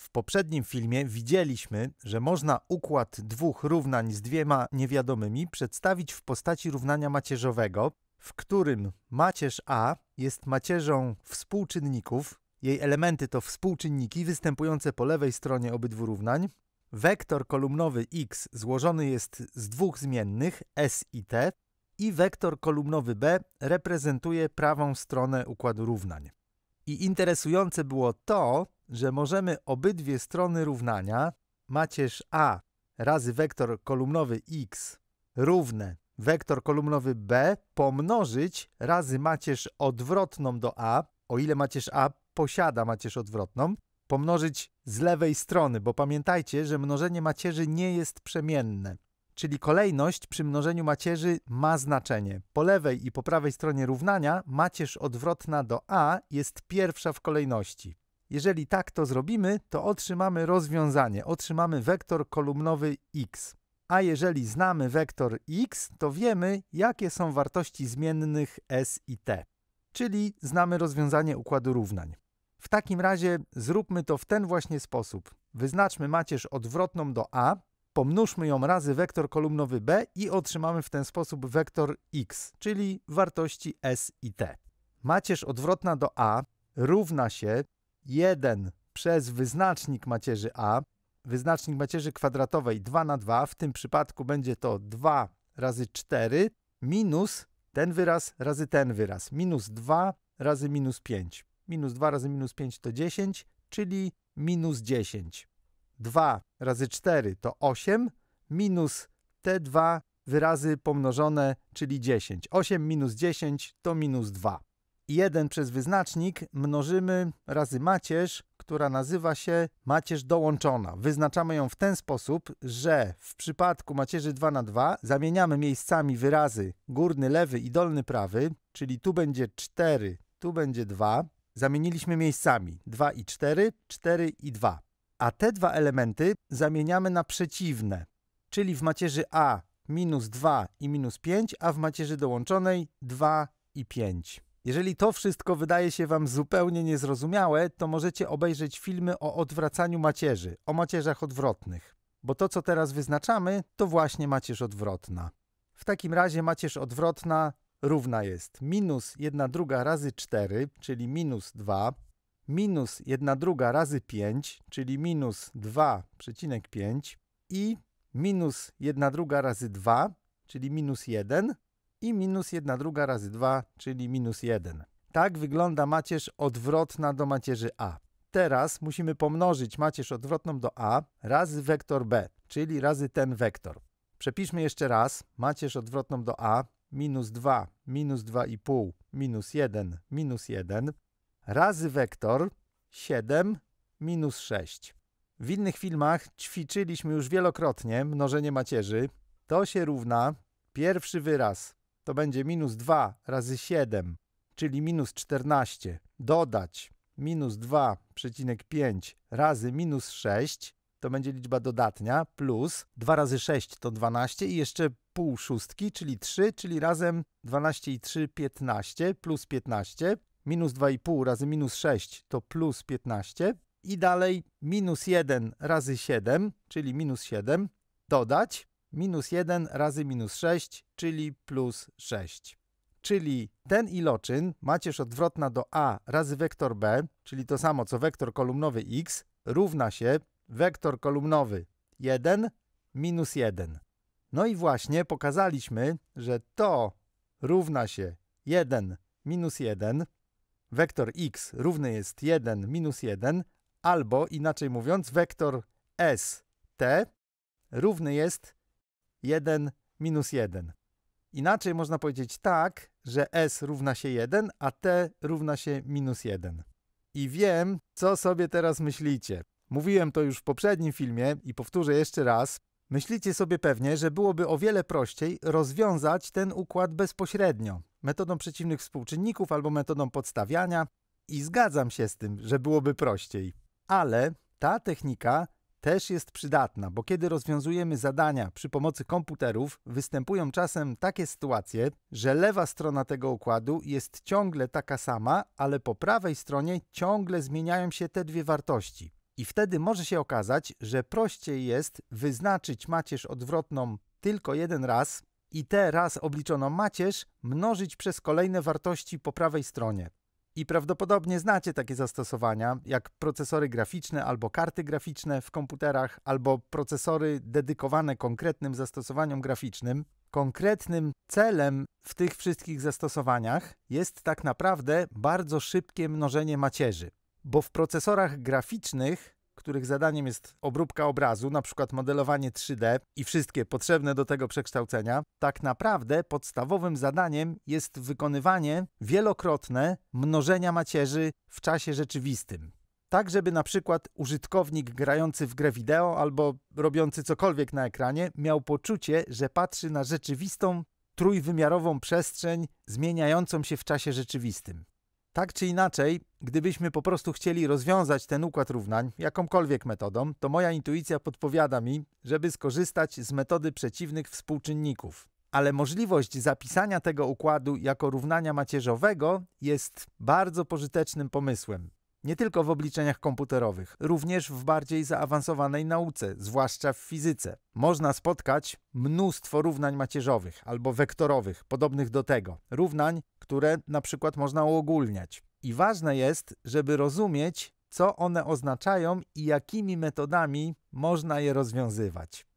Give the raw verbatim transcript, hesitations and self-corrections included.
W poprzednim filmie widzieliśmy, że można układ dwóch równań z dwiema niewiadomymi przedstawić w postaci równania macierzowego, w którym macierz A jest macierzą współczynników, jej elementy to współczynniki występujące po lewej stronie obydwu równań, wektor kolumnowy x złożony jest z dwóch zmiennych s i t i wektor kolumnowy b reprezentuje prawą stronę układu równań. I interesujące było to, że możemy obydwie strony równania, macierz A razy wektor kolumnowy x równe wektor kolumnowy b pomnożyć razy macierz odwrotną do A, o ile macierz A posiada macierz odwrotną, pomnożyć z lewej strony, bo pamiętajcie, że mnożenie macierzy nie jest przemienne. Czyli kolejność przy mnożeniu macierzy ma znaczenie. Po lewej i po prawej stronie równania macierz odwrotna do A jest pierwsza w kolejności. Jeżeli tak to zrobimy, to otrzymamy rozwiązanie. Otrzymamy wektor kolumnowy x. A jeżeli znamy wektor x, to wiemy, jakie są wartości zmiennych s i t. Czyli znamy rozwiązanie układu równań. W takim razie zróbmy to w ten właśnie sposób. Wyznaczmy macierz odwrotną do A, pomnóżmy ją razy wektor kolumnowy b i otrzymamy w ten sposób wektor x, czyli wartości s i t. Macierz odwrotna do A równa się jeden przez wyznacznik macierzy A, wyznacznik macierzy kwadratowej dwa na dwa, w tym przypadku będzie to dwa razy cztery, minus ten wyraz razy ten wyraz, minus dwa razy minus pięć. Minus dwa razy minus pięć to dziesięć, czyli minus dziesięć. dwa razy cztery to osiem, minus te dwa wyrazy pomnożone, czyli dziesięć. osiem minus dziesięć to minus dwa. jeden przez wyznacznik mnożymy razy macierz, która nazywa się macierz dołączona. Wyznaczamy ją w ten sposób, że w przypadku macierzy dwa na dwa zamieniamy miejscami wyrazy górny lewy i dolny prawy, czyli tu będzie cztery, tu będzie dwa. Zamieniliśmy miejscami dwa i cztery, cztery i dwa. A te dwa elementy zamieniamy na przeciwne, czyli w macierzy A minus dwa i minus pięć, a w macierzy dołączonej dwa i pięć. Jeżeli to wszystko wydaje się Wam zupełnie niezrozumiałe, to możecie obejrzeć filmy o odwracaniu macierzy, o macierzach odwrotnych, bo to, co teraz wyznaczamy, to właśnie macierz odwrotna. W takim razie macierz odwrotna równa jest minus jeden druga razy cztery, czyli minus dwa, minus jeden druga razy pięć, czyli minus dwa przecinek pięć i minus jeden druga razy dwa, czyli minus jeden i minus jeden druga razy dwa, czyli minus jeden. Tak wygląda macierz odwrotna do macierzy A. Teraz musimy pomnożyć macierz odwrotną do A razy wektor B, czyli razy ten wektor. Przepiszmy jeszcze raz macierz odwrotną do A minus dwa, minus dwa i pół, minus jeden, minus jeden, razy wektor siedem, minus sześć. W innych filmach ćwiczyliśmy już wielokrotnie mnożenie macierzy. To się równa pierwszy wyraz, to będzie minus dwa razy siedem, czyli minus czternaście, dodać minus dwa przecinek pięć razy minus sześć, to będzie liczba dodatnia, plus dwa razy sześć to dwanaście i jeszcze pół szóstki, czyli trzy, czyli razem dwanaście i trzy, piętnaście, plus piętnaście, minus dwa i pół razy minus sześć to plus piętnaście i dalej minus jeden razy siedem, czyli minus siedem, dodać minus jeden razy minus sześć, czyli plus sześć. Czyli ten iloczyn, macierz odwrotna do A razy wektor B, czyli to samo co wektor kolumnowy x, równa się wektor kolumnowy jeden minus jeden. No i właśnie pokazaliśmy, że to równa się jeden minus jeden, wektor x równy jest jeden minus jeden, albo inaczej mówiąc, wektor s t równy jest jeden minus jeden. Inaczej można powiedzieć tak, że s równa się jeden, a t równa się minus jeden. I wiem, co sobie teraz myślicie. Mówiłem to już w poprzednim filmie i powtórzę jeszcze raz. Myślicie sobie pewnie, że byłoby o wiele prościej rozwiązać ten układ bezpośrednio, metodą przeciwnych współczynników albo metodą podstawiania i zgadzam się z tym, że byłoby prościej. Ale ta technika też jest przydatna, bo kiedy rozwiązujemy zadania przy pomocy komputerów, występują czasem takie sytuacje, że lewa strona tego układu jest ciągle taka sama, ale po prawej stronie ciągle zmieniają się te dwie wartości. I wtedy może się okazać, że prościej jest wyznaczyć macierz odwrotną tylko jeden raz i tę raz obliczoną macierz mnożyć przez kolejne wartości po prawej stronie. I prawdopodobnie znacie takie zastosowania, jak procesory graficzne albo karty graficzne w komputerach, albo procesory dedykowane konkretnym zastosowaniom graficznym. Konkretnym celem w tych wszystkich zastosowaniach jest tak naprawdę bardzo szybkie mnożenie macierzy. Bo w procesorach graficznych, których zadaniem jest obróbka obrazu, na przykład modelowanie trzy D i wszystkie potrzebne do tego przekształcenia, tak naprawdę podstawowym zadaniem jest wykonywanie wielokrotne mnożenia macierzy w czasie rzeczywistym. Tak, żeby na przykład użytkownik grający w grę wideo albo robiący cokolwiek na ekranie miał poczucie, że patrzy na rzeczywistą, trójwymiarową przestrzeń zmieniającą się w czasie rzeczywistym. Tak czy inaczej, gdybyśmy po prostu chcieli rozwiązać ten układ równań jakąkolwiek metodą, to moja intuicja podpowiada mi, żeby skorzystać z metody przeciwnych współczynników. Ale możliwość zapisania tego układu jako równania macierzowego jest bardzo pożytecznym pomysłem. Nie tylko w obliczeniach komputerowych, również w bardziej zaawansowanej nauce, zwłaszcza w fizyce. Można spotkać mnóstwo równań macierzowych albo wektorowych, podobnych do tego. Równań, które na przykład można uogólniać. I ważne jest, żeby rozumieć, co one oznaczają i jakimi metodami można je rozwiązywać.